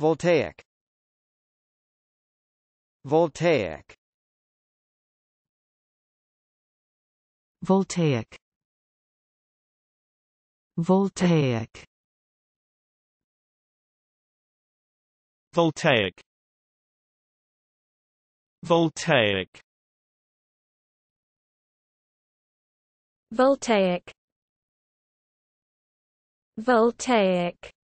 Voltaic. Voltaic. Voltaic. Voltaic. Voltaic. Voltaic. Voltaic. Voltaic.